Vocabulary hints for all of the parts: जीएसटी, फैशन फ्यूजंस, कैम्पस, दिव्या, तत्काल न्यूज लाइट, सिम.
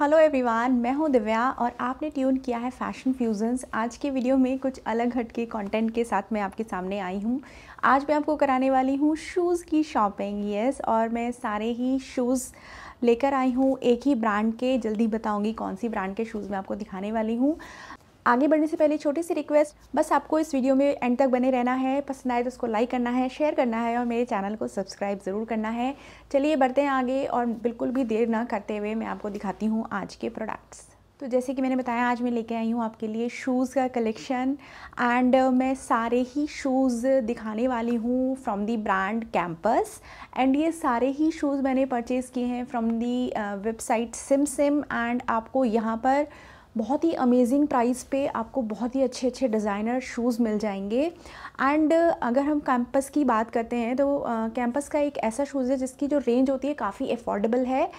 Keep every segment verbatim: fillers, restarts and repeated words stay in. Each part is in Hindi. हेलो एवरीवन, मैं हूं दिव्या और आपने ट्यून किया है फैशन फ्यूजंस। आज के वीडियो में कुछ अलग हटके कंटेंट के साथ मैं आपके सामने आई हूं। आज मैं आपको कराने वाली हूं शूज़ की शॉपिंग। यस, और मैं सारे ही शूज़ लेकर आई हूं एक ही ब्रांड के। जल्दी बताऊंगी कौन सी ब्रांड के शूज़ मैं आपको दिखाने वाली हूँ। आगे बढ़ने से पहले छोटी सी रिक्वेस्ट, बस आपको इस वीडियो में एंड तक बने रहना है। पसंद आए तो उसको लाइक करना है, शेयर करना है और मेरे चैनल को सब्सक्राइब ज़रूर करना है। चलिए बढ़ते हैं आगे और बिल्कुल भी देर ना करते हुए मैं आपको दिखाती हूँ आज के प्रोडक्ट्स। तो जैसे कि मैंने बताया, आज मैं लेके आई हूँ आपके लिए शूज़ का कलेक्शन एंड मैं सारे ही शूज़ दिखाने वाली हूँ from the brand कैम्पस। And ये सारे ही शूज़ मैंने परचेज़ किए हैं फ्रॉम दी वेबसाइट सिम सिम एंड आपको यहाँ पर बहुत ही अमेजिंग प्राइस पे आपको बहुत ही अच्छे अच्छे डिज़ाइनर शूज़ मिल जाएंगे। एंड अगर हम कैम्पस की बात करते हैं तो कैम्पस का एक ऐसा शूज़ है जिसकी जो रेंज होती है काफ़ी अफोर्डेबल है।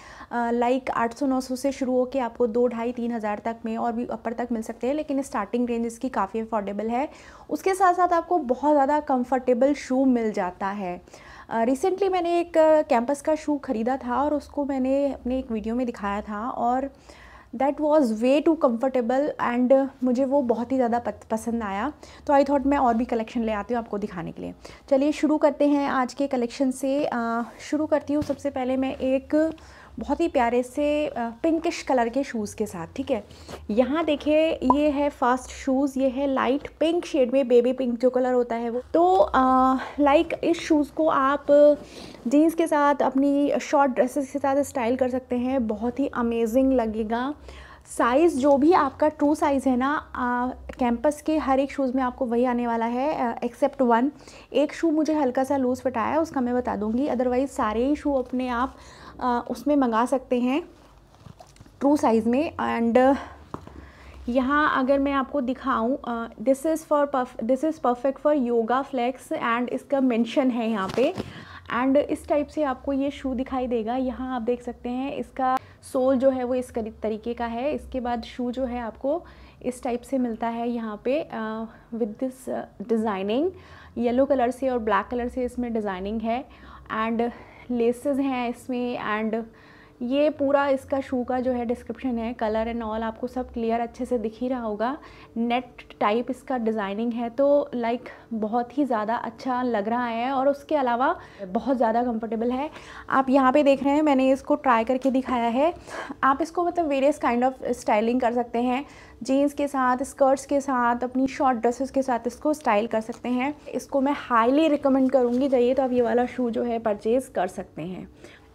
लाइक आठ सौ नौ सौ से शुरू होकर आपको दो ढाई तीन हज़ार तक में और भी ऊपर तक मिल सकते हैं, लेकिन स्टार्टिंग रेंज इसकी काफ़ी अफोर्डेबल है। उसके साथ साथ आपको बहुत ज़्यादा कम्फर्टेबल शू मिल जाता है। रिसेंटली uh, मैंने एक कैम्पस uh, का शू ख़रीदा था और उसको मैंने अपने एक वीडियो में दिखाया था और that was way too comfortable and मुझे वो बहुत ही ज़्यादा पसंद आया। तो आई थॉट मैं और भी कलेक्शन ले आती हूँ आपको दिखाने के लिए। चलिए शुरू करते हैं आज के कलेक्शन से। आ, शुरू करती हूँ सबसे पहले मैं एक बहुत ही प्यारे से पिंकिश कलर के शूज़ के साथ। ठीक है, यहाँ देखिए ये है फर्स्ट शूज़। ये है लाइट पिंक शेड में, बेबी पिंक जो कलर होता है वो। तो लाइक इस शूज़ को आप जीन्स के साथ, अपनी शॉर्ट ड्रेसेस के साथ स्टाइल कर सकते हैं। बहुत ही अमेजिंग लगेगा। साइज़ जो भी आपका ट्रू साइज़ है ना, कैंपस के हर एक शूज़ में आपको वही आने वाला है एक्सेप्ट वन। एक शू मुझे हल्का सा लूज़ फिट आया, उसका मैं बता दूंगी। अदरवाइज़ सारे ही शू अपने आप आ, उसमें मंगा सकते हैं ट्रू साइज़ में। एंड यहाँ अगर मैं आपको दिखाऊं, this is for this is perfect for yoga flex and इसका मेंशन है यहाँ पे। एंड इस टाइप से आपको ये शू दिखाई देगा। यहाँ आप देख सकते हैं इसका सोल जो है वो इस तरीके का है। इसके बाद शू जो है आपको इस टाइप से मिलता है यहाँ पे with this designing. Yellow colour से और ब्लैक कलर से इसमें डिज़ाइनिंग है एंड लेसेस हैं इसमें। एंड ये पूरा इसका शू का जो है डिस्क्रिप्शन है, कलर एंड ऑल आपको सब क्लियर अच्छे से दिख ही रहा होगा। नेट टाइप इसका डिज़ाइनिंग है। तो लाइक बहुत ही ज़्यादा अच्छा लग रहा है और उसके अलावा बहुत ज़्यादा कंफर्टेबल है। आप यहाँ पे देख रहे हैं, मैंने इसको ट्राई करके दिखाया है। आप इसको मतलब वेरियस काइंड ऑफ स्टाइलिंग कर सकते हैं। जीन्स के साथ, स्कर्ट्स के साथ, अपनी शॉर्ट ड्रेसेस के साथ इसको स्टाइल कर सकते हैं। इसको मैं हाईली रिकमेंड करूँगी। चाहिए तो आप ये वाला शू जो है परचेज़ कर सकते हैं।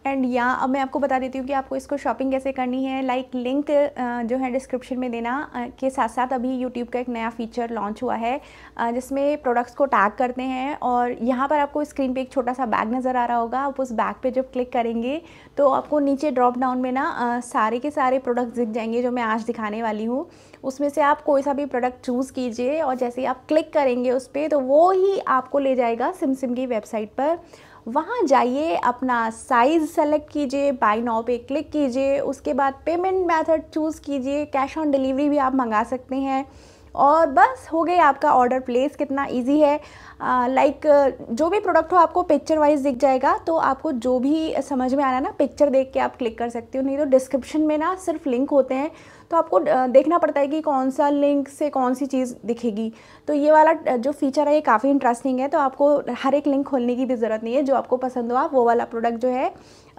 एंड यहाँ अब मैं आपको बता देती हूँ कि आपको इसको शॉपिंग कैसे करनी है। लाइक like, लिंक जो है डिस्क्रिप्शन में देना। के साथ साथ अभी यूट्यूब का एक नया फीचर लॉन्च हुआ है जिसमें प्रोडक्ट्स को टैग करते हैं और यहाँ पर आपको स्क्रीन पे एक छोटा सा बैग नज़र आ रहा होगा। आप उस बैग पे जब क्लिक करेंगे तो आपको नीचे ड्रॉप डाउन में ना सारे के सारे प्रोडक्ट्स दिख जाएंगे जो मैं आज दिखाने वाली हूँ। उसमें से आप कोई सा भी प्रोडक्ट चूज़ कीजिए और जैसे ही आप क्लिक करेंगे उस पर तो वो ही आपको ले जाएगा सिम सिम की वेबसाइट पर। वहाँ जाइए, अपना साइज़ सेलेक्ट कीजिए, बाय नाउ पे क्लिक कीजिए, उसके बाद पेमेंट मेथड चूज़ कीजिए। कैश ऑन डिलीवरी भी आप मंगा सकते हैं और बस हो गई आपका ऑर्डर प्लेस। कितना इजी है। लाइक जो भी प्रोडक्ट हो आपको पिक्चर वाइज दिख जाएगा, तो आपको जो भी समझ में आ रहा है ना, पिक्चर देख के आप क्लिक कर सकते हो। नहीं तो डिस्क्रिप्शन में ना सिर्फ लिंक होते हैं तो आपको देखना पड़ता है कि कौन सा लिंक से कौन सी चीज़ दिखेगी। तो ये वाला जो फीचर है ये काफ़ी इंटरेस्टिंग है। तो आपको हर एक लिंक खोलने की भी ज़रूरत नहीं है। जो आपको पसंद हो आप वो वाला प्रोडक्ट जो है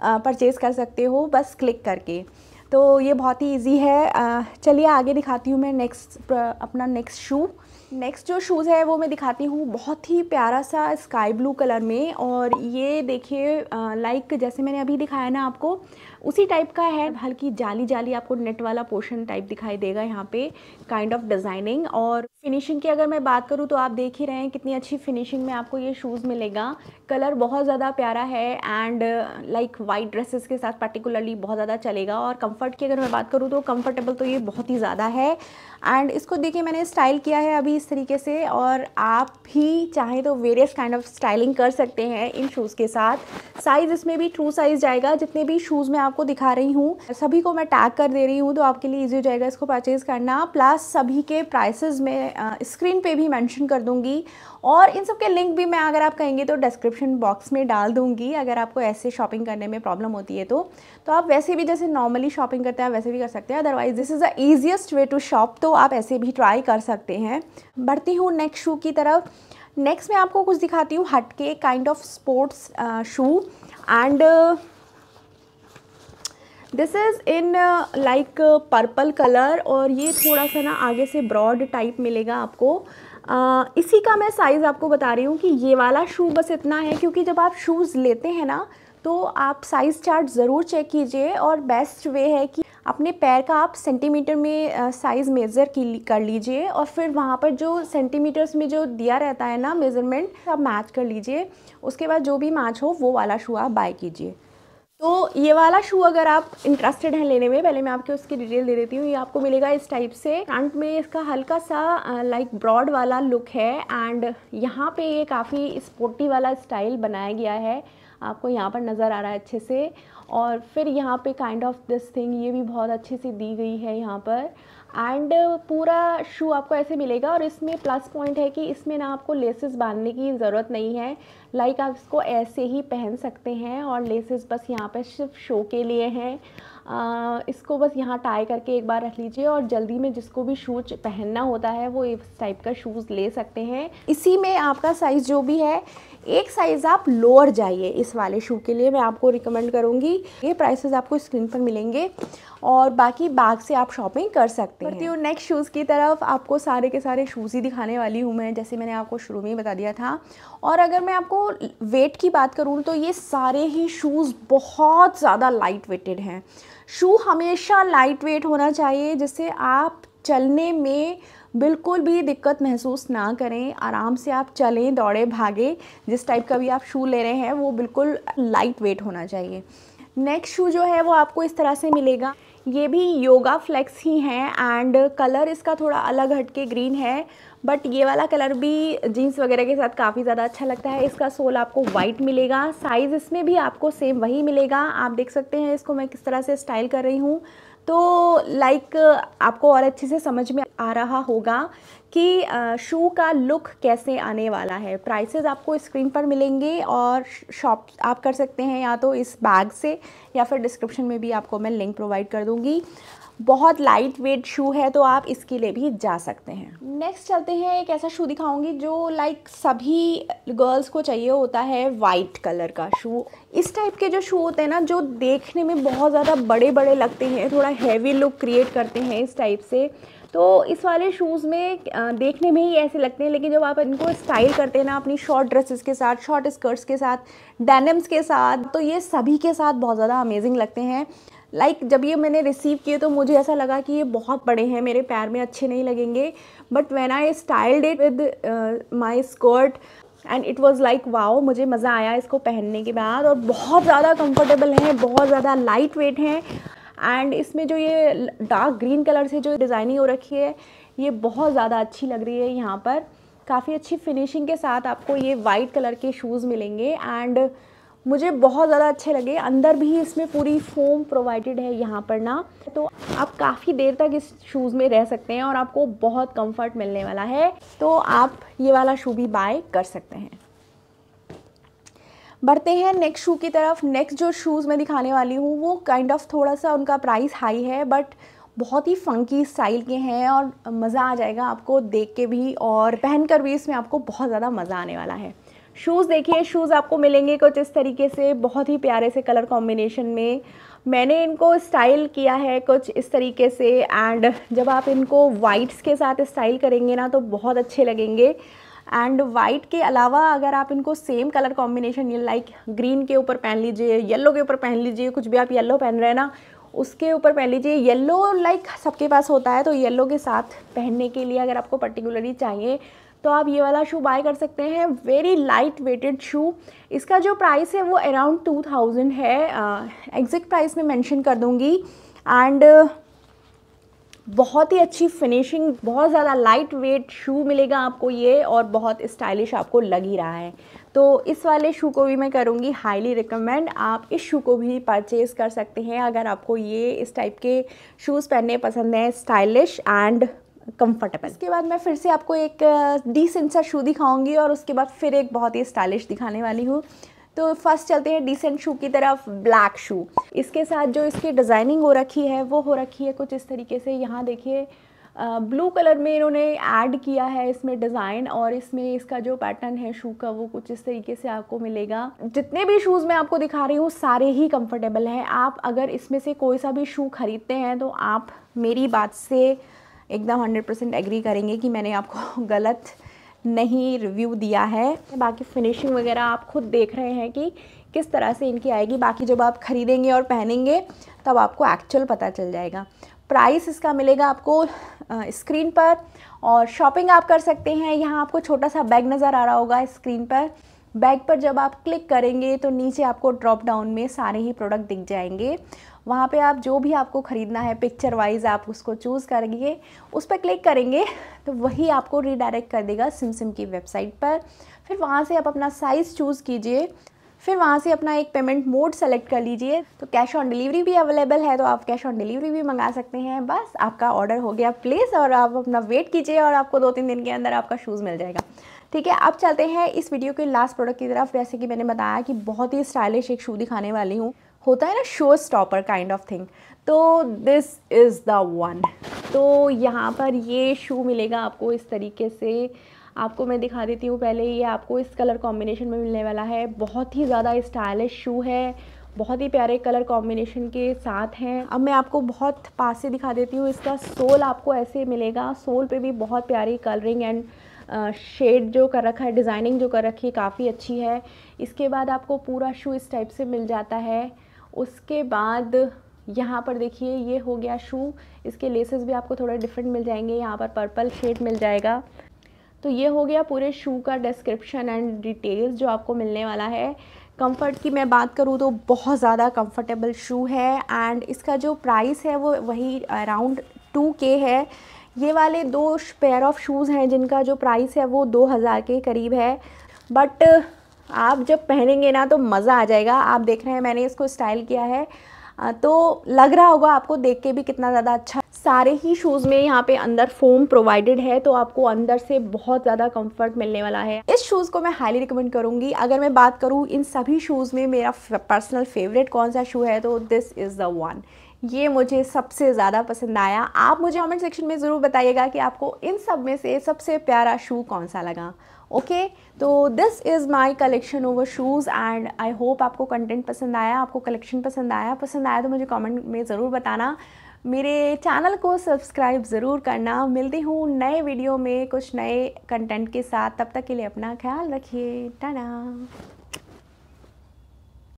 परचेज़ कर सकते हो बस क्लिक करके। तो ये बहुत ही इजी है। चलिए आगे दिखाती हूँ मैं नेक्स्ट अपना नेक्स्ट शू। नेक्स्ट जो शूज़ है वो मैं दिखाती हूँ। बहुत ही प्यारा सा स्काई ब्लू कलर में और ये देखिए लाइक जैसे मैंने अभी दिखाया ना आपको, उसी टाइप का है। हल्की जाली जाली आपको नेट वाला पोर्शन टाइप दिखाई देगा यहाँ पे, काइंड ऑफ डिज़ाइनिंग। और फिनिशिंग की अगर मैं बात करूँ तो आप देख ही रहे हैं कितनी अच्छी फिनिशिंग में आपको ये शूज़ मिलेगा। कलर बहुत ज़्यादा प्यारा है एंड लाइक वाइट ड्रेसेस के साथ पर्टिकुलरली बहुत ज़्यादा चलेगा। और कंफर्ट की अगर मैं बात करूँ तो कंफर्टेबल तो ये बहुत ही ज़्यादा है। एंड इसको देखिए मैंने स्टाइल किया है अभी इस तरीके से और आप भी चाहें तो वेरियस काइंड ऑफ स्टाइलिंग कर सकते हैं इन शूज़ के साथ। साइज़ इसमें भी ट्रू साइज़ जाएगा। जितने भी शूज़ में आप आपको दिखा रही हूँ, सभी को मैं टैग कर दे रही हूँ, तो आपके लिए ईजी हो जाएगा इसको परचेज़ करना। प्लस सभी के प्राइसेस मैं स्क्रीन पे भी मेंशन कर दूँगी और इन सब के लिंक भी मैं, अगर आप कहेंगे तो, डिस्क्रिप्शन बॉक्स में डाल दूँगी। अगर आपको ऐसे शॉपिंग करने में प्रॉब्लम होती है तो तो आप वैसे भी जैसे नॉर्मली शॉपिंग करते हैं वैसे भी कर सकते हैं। Otherwise this is the easiest way to shop, तो आप ऐसे भी ट्राई कर सकते हैं। बढ़ती हूँ नेक्स्ट शू की तरफ। नेक्स्ट मैं आपको कुछ दिखाती हूँ हटके, kind of sports shoe, and this is in like purple colour, और ये थोड़ा सा ना आगे से ब्रॉड टाइप मिलेगा आपको। uh, इसी का मैं साइज़ आपको बता रही हूँ कि ये वाला शू बस इतना है, क्योंकि जब आप शूज़ लेते हैं ना तो आप साइज़ चार्ट ज़रूर चेक कीजिए, और बेस्ट वे है कि अपने पैर का आप सेंटीमीटर में साइज़ मेज़र कर लीजिए, और फिर वहाँ पर जो सेंटीमीटर्स में जो दिया रहता है ना मेज़रमेंट, आप मैच कर लीजिए। उसके बाद जो भी मैच हो वो वाला शू आप बाय कीजिए। तो ये वाला शू अगर आप इंटरेस्टेड हैं लेने में, पहले मैं आपको उसकी डिटेल दे देती हूँ। ये आपको मिलेगा इस टाइप से, फ्रंट में इसका हल्का सा लाइक ब्रॉड वाला लुक है, एंड यहाँ पे ये काफ़ी स्पोर्टी वाला स्टाइल बनाया गया है, आपको यहाँ पर नज़र आ रहा है अच्छे से। और फिर यहाँ पे काइंड ऑफ दिस थिंग ये भी बहुत अच्छे से दी गई है यहाँ पर, एंड पूरा शू आपको ऐसे मिलेगा। और इसमें प्लस पॉइंट है कि इसमें ना आपको लेसेस बांधने की ज़रूरत नहीं है, लाइक आप इसको ऐसे ही पहन सकते हैं, और लेसेस बस यहाँ पे सिर्फ शो के लिए हैं। आ, इसको बस यहाँ टाई करके एक बार रख लीजिए, और जल्दी में जिसको भी शूज पहनना होता है वो इस टाइप का शूज़ ले सकते हैं। इसी में आपका साइज़ जो भी है, एक साइज़ आप लोअर जाइए इस वाले शू के लिए, मैं आपको रिकमेंड करूँगी। ये प्राइसेस आपको स्क्रीन पर मिलेंगे, और बाकी बैग से आप शॉपिंग कर सकते हैं। बढ़ती हूँ नेक्स्ट शूज़ की तरफ। आपको सारे के सारे शूज़ ही दिखाने वाली हूँ मैं, जैसे मैंने आपको शुरू में ही बता दिया था। और अगर मैं आपको वेट की बात करूँ तो ये सारे ही शूज़ बहुत ज़्यादा लाइट वेटेड हैं। शू हमेशा लाइट वेट होना चाहिए, जिससे आप चलने में बिल्कुल भी दिक्कत महसूस ना करें, आराम से आप चलें, दौड़ें, भागें। जिस टाइप का भी आप शू ले रहे हैं वो बिल्कुल लाइट वेट होना चाहिए। नेक्स्ट शू जो है वो आपको इस तरह से मिलेगा, ये भी योगा फ्लेक्स ही हैं, एंड कलर इसका थोड़ा अलग हटके ग्रीन है, बट ये वाला कलर भी जीन्स वगैरह के साथ काफ़ी ज़्यादा अच्छा लगता है। इसका सोल आपको वाइट मिलेगा, साइज़ इसमें भी आपको सेम वही मिलेगा। आप देख सकते हैं इसको मैं किस तरह से स्टाइल कर रही हूँ, तो लाइक आपको और अच्छे से समझ में आ रहा होगा कि शू का लुक कैसे आने वाला है। प्राइसेस आपको स्क्रीन पर मिलेंगे, और शॉप आप कर सकते हैं या तो इस बैग से, या फिर डिस्क्रिप्शन में भी आपको मैं लिंक प्रोवाइड कर दूँगी। बहुत लाइट वेट शू है, तो आप इसके लिए भी जा सकते हैं। नेक्स्ट चलते हैं, एक ऐसा शू दिखाऊंगी जो लाइक सभी गर्ल्स को चाहिए होता है, वाइट कलर का शू। इस टाइप के जो शू होते हैं ना, जो देखने में बहुत ज़्यादा बड़े बड़े लगते हैं, थोड़ा हैवी लुक क्रिएट करते हैं इस टाइप से, तो इस वाले शूज़ में देखने में ही ऐसे लगते हैं, लेकिन जब आप इनको स्टाइल करते हैं ना अपनी शॉर्ट ड्रेसेस के साथ, शॉर्ट स्कर्ट्स के साथ, डेनिम्स के साथ, तो ये सभी के साथ बहुत ज़्यादा अमेजिंग लगते हैं। लाइक like, जब ये मैंने रिसीव किए तो मुझे ऐसा लगा कि ये बहुत बड़े हैं, मेरे पैर में अच्छे नहीं लगेंगे, but when I styled it with my skirt and it was like wow, मुझे मज़ा आया इसको पहनने के बाद। और बहुत ज़्यादा कंफर्टेबल हैं, बहुत ज़्यादा लाइट वेट हैं, एंड इसमें जो ये डार्क ग्रीन कलर से जो डिज़ाइनिंग हो रखी है ये बहुत ज़्यादा अच्छी लग रही है। यहाँ पर काफ़ी अच्छी फिनिशिंग के साथ आपको ये वाइट कलर के शूज़ मिलेंगे, एंड मुझे बहुत ज़्यादा अच्छे लगे। अंदर भी इसमें पूरी फोम प्रोवाइडेड है यहाँ पर ना, तो आप काफ़ी देर तक इस शूज़ में रह सकते हैं और आपको बहुत कंफर्ट मिलने वाला है, तो आप ये वाला शू भी बाय कर सकते हैं। बढ़ते हैं नेक्स्ट शू की तरफ। नेक्स्ट जो शूज़ मैं दिखाने वाली हूँ वो काइंड ऑफ थोड़ा सा उनका प्राइस हाई है, बट बहुत ही फ़ंकी स्टाइल के हैं, और मज़ा आ जाएगा आपको देख के भी और पहन कर भी, इसमें आपको बहुत ज़्यादा मज़ा आने वाला है। शूज़ देखिए, शूज़ आपको मिलेंगे कुछ इस तरीके से, बहुत ही प्यारे से कलर कॉम्बिनेशन में मैंने इनको स्टाइल किया है कुछ इस तरीके से, एंड जब आप इनको वाइट्स के साथ स्टाइल करेंगे ना तो बहुत अच्छे लगेंगे। एंड वाइट के अलावा अगर आप इनको same colour combination like green के ऊपर पहन लीजिए, येलो के ऊपर पहन लीजिए, कुछ भी आप येलो पहन रहे हैं ना उसके ऊपर पहन लीजिए। येलो लाइक सबके पास होता है, तो येलो के साथ पहनने के लिए अगर आपको पर्टिकुलरली चाहिए तो आप ये वाला शू बाय कर सकते हैं। वेरी लाइट वेटेड शू, इसका जो प्राइस है वो अराउंड टू थाउजेंड है, एग्जैक्ट प्राइस में मेंशन कर दूंगी। एंड बहुत ही अच्छी फिनिशिंग, बहुत ज़्यादा लाइट वेट शू मिलेगा आपको ये, और बहुत स्टाइलिश आपको लग ही रहा है। तो इस वाले शू को भी मैं करूँगी हाईली रिकमेंड। आप इस शू को भी परचेज़ कर सकते हैं अगर आपको ये इस टाइप के शूज़ पहनने पसंद हैं, स्टाइलिश एंड कंफर्टेबल। इसके बाद मैं फिर से आपको एक डिसेंट सा शू दिखाऊंगी और उसके बाद फिर एक बहुत ही स्टाइलिश दिखाने वाली हूँ। तो फर्स्ट चलते हैं डिसेंट शू की तरफ, ब्लैक शू। इसके साथ जो इसकी डिज़ाइनिंग हो रखी है वो हो रखी है कुछ इस तरीके से। यहाँ देखिए ब्लू कलर में इन्होंने ऐड किया है इसमें डिज़ाइन, और इसमें इसका जो पैटर्न है शू का वो कुछ इस तरीके से आपको मिलेगा। जितने भी शूज़ मैं आपको दिखा रही हूँ सारे ही कंफर्टेबल हैं। आप अगर इसमें से कोई सा भी शू खरीदते हैं तो आप मेरी बात से एकदम हंड्रेड परसेंट एग्री करेंगे कि मैंने आपको गलत नहीं रिव्यू दिया है। बाकी फिनिशिंग वगैरह आप खुद देख रहे हैं कि किस तरह से इनकी आएगी। बाकी जब आप खरीदेंगे और पहनेंगे तब आपको एक्चुअल पता चल जाएगा। प्राइस इसका मिलेगा आपको स्क्रीन पर, और शॉपिंग आप कर सकते हैं। यहाँ आपको छोटा सा बैग नज़र आ रहा होगा स्क्रीन पर। बैग पर जब आप क्लिक करेंगे तो नीचे आपको ड्रॉप डाउन में सारे ही प्रोडक्ट दिख जाएंगे। वहाँ पे आप जो भी आपको ख़रीदना है पिक्चर वाइज आप उसको चूज़ करेंगे, उस पर क्लिक करेंगे तो वही आपको रीडायरेक्ट कर देगा सिम सिम की वेबसाइट पर। फिर वहाँ से आप अपना साइज़ चूज़ कीजिए, फिर वहाँ से अपना एक पेमेंट मोड सेलेक्ट कर लीजिए। तो कैश ऑन डिलीवरी भी अवेलेबल है, तो आप कैश ऑन डिलीवरी भी मंगा सकते हैं। बस आपका ऑर्डर हो गया प्लेस, और आप अपना वेट कीजिए और आपको दो तीन दिन के अंदर आपका शूज़ मिल जाएगा। ठीक है, अब चलते हैं इस वीडियो के लास्ट प्रोडक्ट की तरफ। जैसे कि मैंने बताया कि बहुत ही स्टाइलिश एक शू दिखाने वाली हूँ, होता है ना show stopper kind of thing, तो दिस इज़ द वन। तो यहाँ पर ये शू मिलेगा आपको इस तरीके से। आपको मैं दिखा देती हूँ पहले, ये आपको इस कलर कॉम्बिनेशन में मिलने वाला है। बहुत ही ज़्यादा स्टाइलिश शू है, बहुत ही प्यारे कलर कॉम्बिनेशन के साथ हैं। अब मैं आपको बहुत पास से दिखा देती हूँ। इसका सोल आपको ऐसे मिलेगा, सोल पे भी बहुत प्यारी कलरिंग एंड शेड जो कर रखा है, डिज़ाइनिंग जो कर रखी है काफ़ी अच्छी है। इसके बाद आपको पूरा शू इस टाइप से मिल जाता है। उसके बाद यहाँ पर देखिए ये हो गया शू, इसके लेसेस भी आपको थोड़े डिफरेंट मिल जाएंगे। यहाँ पर पर्पल शेड मिल जाएगा। तो ये हो गया पूरे शू का डिस्क्रिप्शन एंड डिटेल्स जो आपको मिलने वाला है। कंफर्ट की मैं बात करूँ तो बहुत ज़्यादा कंफर्टेबल शू है, एंड इसका जो प्राइस है वो वही अराउंड टू के है। ये वाले दो पेयर ऑफ शूज़ हैं जिनका जो प्राइस है वो दो हज़ार के करीब है, बट आप जब पहनेंगे ना तो मज़ा आ जाएगा। आप देख रहे हैं मैंने इसको स्टाइल किया है, तो लग रहा होगा आपको देख के भी कितना ज़्यादा अच्छा। सारे ही शूज़ में यहाँ पे अंदर फोम प्रोवाइडेड है, तो आपको अंदर से बहुत ज़्यादा कंफर्ट मिलने वाला है। इस शूज़ को मैं हाईली रिकमेंड करूँगी। अगर मैं बात करूँ इन सभी शूज़ में मेरा पर्सनल फेवरेट कौन सा शू है, तो दिस इज़ द वन। ये मुझे सबसे ज़्यादा पसंद आया। आप मुझे कमेंट सेक्शन में ज़रूर बताइएगा कि आपको इन सब में से सबसे प्यारा शू कौन सा लगा। ओके okay, तो this is my collection over shoes, and I hope आपको कंटेंट पसंद आया, आपको कलेक्शन पसंद आया। पसंद आया तो मुझे कमेंट में ज़रूर बताना। मेरे चैनल को सब्सक्राइब ज़रूर करना। मिलती हूँ नए वीडियो में कुछ नए कंटेंट के साथ। तब तक के लिए अपना ख्याल रखिए। टाटा।